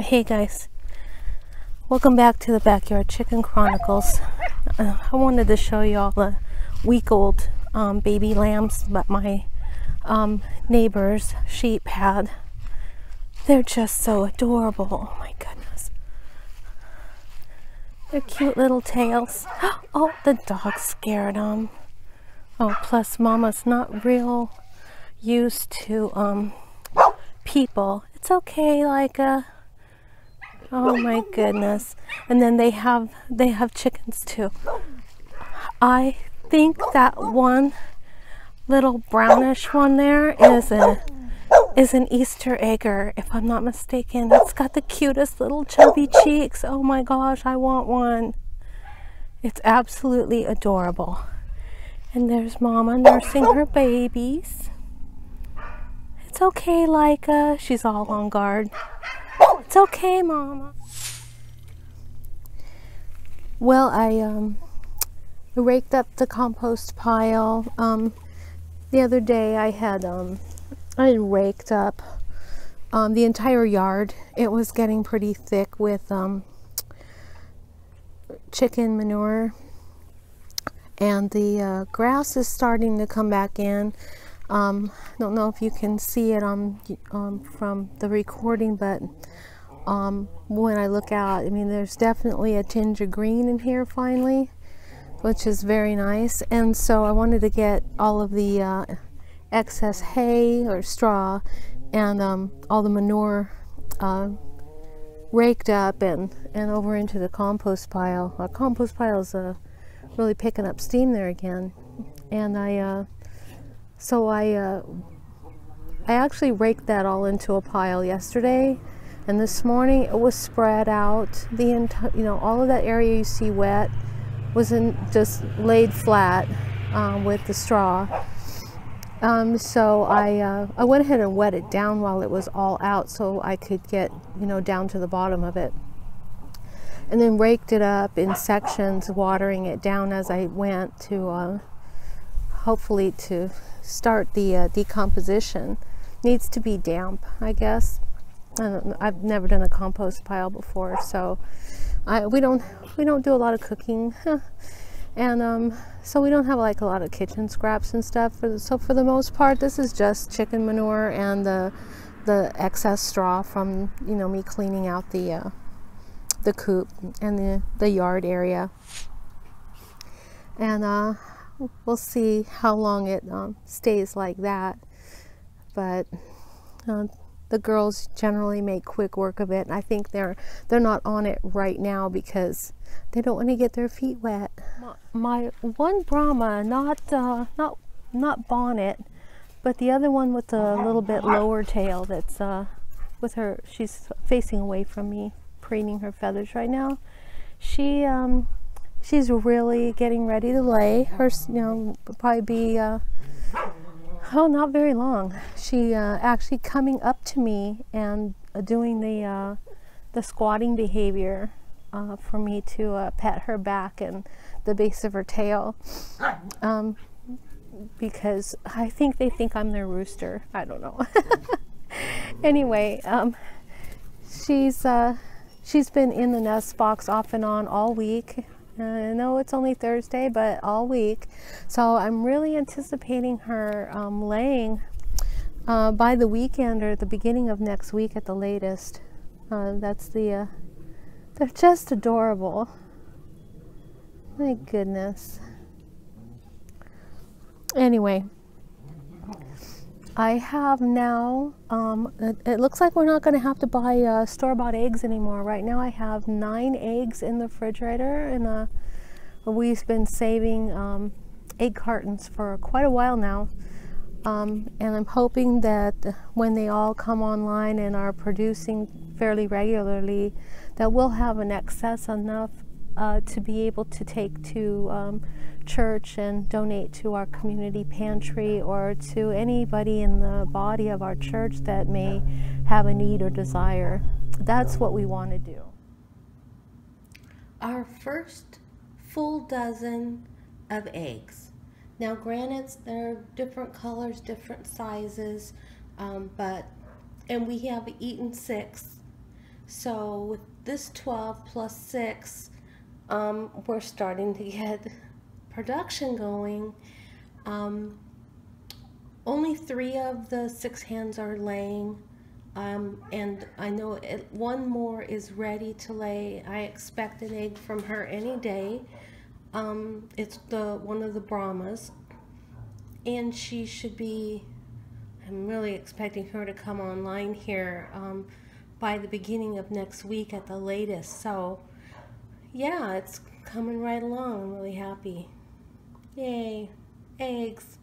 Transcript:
Hey guys, welcome back to the Backyard Chicken Chronicles. I wanted to show you all the week-old baby lambs that my neighbor's sheep had. They're just so adorable. Oh my goodness, they're cute little tails. Oh, the dog scared them. Oh, plus Mama's not real used to people. It's okay, Leica. Oh my goodness. And then they have chickens too. I think that one little brownish one there is an Easter Egger, if I'm not mistaken. It's got the cutest little chubby cheeks. Oh my gosh, I want one. It's absolutely adorable. And there's Mama nursing her babies. It's okay, Leica. She's all on guard. It's okay, Mama. Well, I raked up the compost pile. The other day I had raked up the entire yard. It was getting pretty thick with chicken manure, and the grass is starting to come back in. I don't know if you can see it on from the recording, but when I look out, I mean, there's definitely a tinge of green in here finally, which is very nice. And so I wanted to get all of the excess hay or straw and all the manure raked up and over into the compost pile. Our compost pile is really picking up steam there again. And I actually raked that all into a pile yesterday, and this morning it was spread out. The entire, you know, all of that area you see wet wasn't just laid flat with the straw. So I went ahead and wet it down while it was all out, so I could get, you know, down to the bottom of it, and then raked it up in sections, watering it down as I went to hopefully to start the decomposition. Needs to be damp, I guess. I've never done a compost pile before, so we don't do a lot of cooking, and so we don't have like a lot of kitchen scraps and stuff. So for the most part, this is just chicken manure and the excess straw from, you know, me cleaning out the coop and the yard area. And we'll see how long it stays like that, but the girls generally make quick work of it. I think they're not on it right now because they don't want to get their feet wet. My one Brahma, not bonnet, but the other one with a little bit lower tail, that's with her, she's facing away from me, preening her feathers right now. She she's really getting ready to lay. Her, you know, probably be oh, not very long. She actually coming up to me and doing the squatting behavior for me to pet her back and the base of her tail, because I think they think I'm their rooster. I don't know. Anyway, she's been in the nest box off and on all week. I know it's only Thursday, but all week. So I'm really anticipating her laying by the weekend or the beginning of next week at the latest. That's the they're just adorable. My goodness. Anyway, I have now it looks like we're not going to have to buy store-bought eggs anymore. Right now I have 9 eggs in the refrigerator, and we've been saving egg cartons for quite a while now, and I'm hoping that when they all come online and are producing fairly regularly, that we'll have an excess enough to be able to take to church and donate to our community pantry, or to anybody in the body of our church that may have a need or desire. That's what we want to do. Our first full dozen of eggs. Now granted, they're different colors, different sizes, but we have eaten 6. So with this 12 plus 6, we're starting to get production going. Only 3 of the 6 hens are laying, and I know one more is ready to lay. I expect an egg from her any day. It's one of the Brahmas, and she should be, I'm really expecting her to come online here by the beginning of next week at the latest. So yeah, it's coming right along. I'm really happy. Yay, eggs.